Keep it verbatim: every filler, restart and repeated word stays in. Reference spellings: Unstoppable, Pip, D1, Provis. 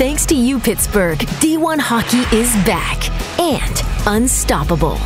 Thanks to you, Pittsburgh, D one hockey is back and unstoppable.